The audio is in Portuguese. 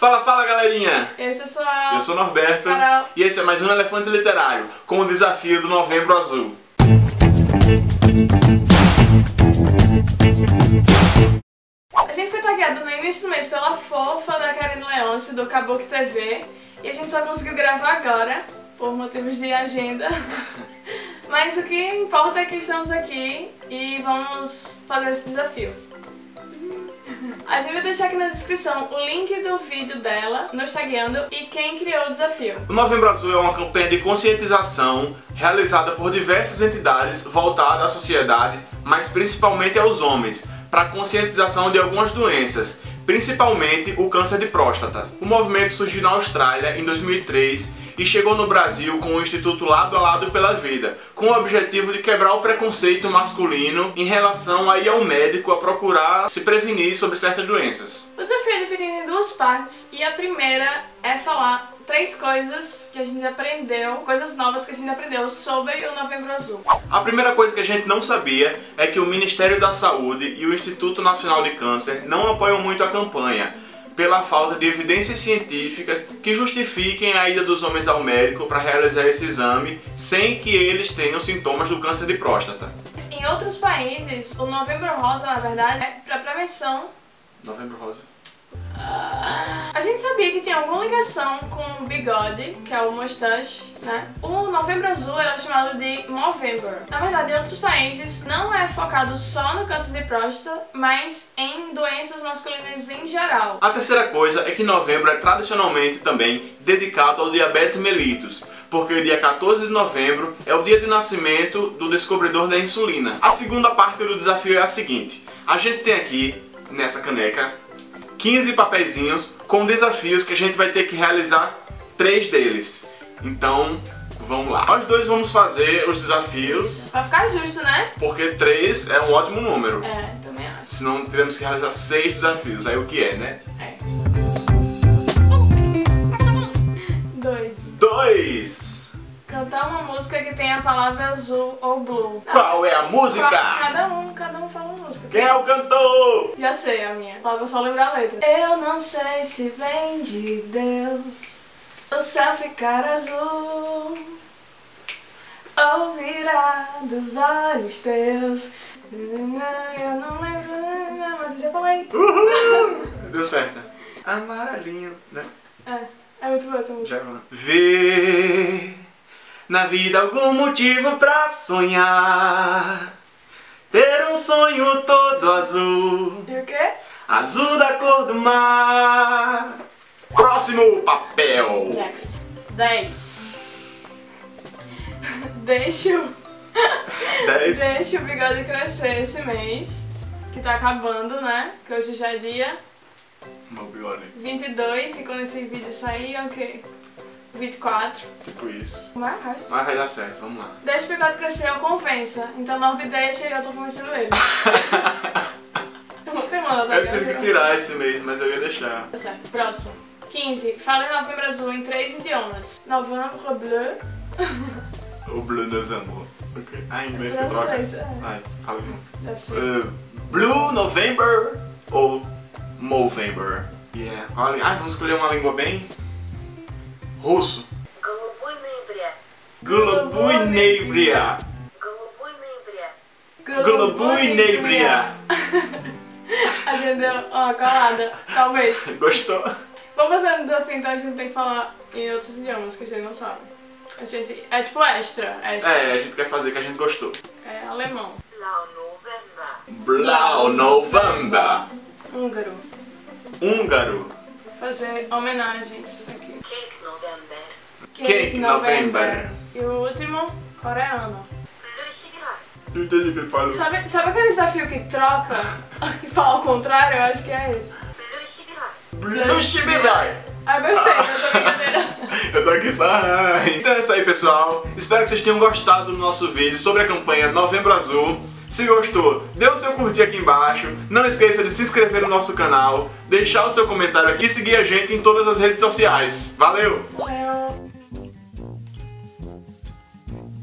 Fala, fala, galerinha! Eu sou o Norberto. Carol. E esse é mais um Elefante Literário, com o desafio do Novembro Azul. A gente foi tagueado no início do mês pela fofa da Karine Leôncio, do Caboclo TV. E a gente só conseguiu gravar agora, por motivos de agenda. Mas o que importa é que estamos aqui e vamos fazer esse desafio. A gente vai deixar aqui na descrição o link do vídeo dela no Chagueando e quem criou o desafio. O Novembro Azul é uma campanha de conscientização realizada por diversas entidades voltada à sociedade, mas principalmente aos homens, para a conscientização de algumas doenças, principalmente o câncer de próstata. O movimento surgiu na Austrália em 2003 e chegou no Brasil com o Instituto Lado a Lado pela Vida, com o objetivo de quebrar o preconceito masculino em relação a ir ao médico a procurar se prevenir sobre certas doenças. O desafio é dividido em duas partes e a primeira é falar três coisas que a gente aprendeu, coisas novas que a gente aprendeu sobre o Novembro Azul. A primeira coisa que a gente não sabia é que o Ministério da Saúde e o Instituto Nacional de Câncer não apoiam muito a campanha, pela falta de evidências científicas que justifiquem a ida dos homens ao médico para realizar esse exame sem que eles tenham sintomas do câncer de próstata. Em outros países, o Novembro Rosa, na verdade, é para prevenção. Novembro Rosa. A gente sabia que tem alguma ligação com o bigode, que é o mustache, né? O Novembro Azul era chamado de Movember. Na verdade, em outros países não é focado só no câncer de próstata, mas em doenças masculinas em geral. A terceira coisa é que novembro é tradicionalmente também dedicado ao diabetes mellitus, porque o dia 14 de novembro é o dia de nascimento do descobridor da insulina. A segunda parte do desafio é a seguinte: a gente tem aqui, nessa caneca, 15 papeizinhos com desafios que a gente vai ter que realizar 3 deles. Então, vamos lá. Nós dois vamos fazer os desafios. Pra ficar justo, né? Porque 3 é um ótimo número. É, também acho. Senão teremos que realizar 6 desafios. Aí o que é, né? É. 2. Cantar uma música que tem a palavra azul ou blue. Qual é a música? Cada um fala uma música. Quem é o cantor? Já sei a minha, só vou só lembrar a letra. Eu não sei se vem de Deus o céu ficar azul ou virar dos olhos teus. Eu não lembro, mas eu já falei. Uhul! Deu certo. Amarelinho, né? É muito boa essa música. Vê na vida algum motivo pra sonhar, ter um sonho todo azul. E o quê? Azul da cor do mar. Próximo papel. Next. 10. Deixa o bigode crescer esse mês, que tá acabando, né? Que hoje já é dia 22, e quando esse vídeo sair é o quê? 24. Tipo isso. Mas vai dar certo, vamos lá. Deixa o bigode crescer, eu convença. Então Norb deixa e eu tô convencendo ele. Uma semana, tá? Eu tive que tirar esse mês, mas eu ia deixar. Tá certo, próximo. 15. Fala em Novembro Azul em 3 idiomas. Novembro bleu. O bleu novembro. Okay. Ah, em inglês que troca. Vai, fala junto. Blue November ou Movember? Yeah. Ah, vamos escolher uma língua bem russo. Голубой небря. Entendeu? Ó, colada. Talvez. Gostou? Vamos fazer um desafio, então a gente tem que falar em outros idiomas que a gente não sabe. A gente... É tipo extra. É, a gente quer fazer que a gente gostou. É alemão. Blau November. Húngaro. Fazer homenagens aqui. Cake November. E o último, coreano. Entendi que ele fala. Sabe aquele desafio que troca? Que fala ao contrário? Eu acho que é esse. Blue Shibirai. Ah, gostei, eu tô brincadeira. Eu tô aqui só. Então é isso aí, pessoal. Espero que vocês tenham gostado do nosso vídeo sobre a campanha Novembro Azul. Se gostou, dê o seu curtir aqui embaixo, não esqueça de se inscrever no nosso canal, deixar o seu comentário aqui e seguir a gente em todas as redes sociais. Valeu!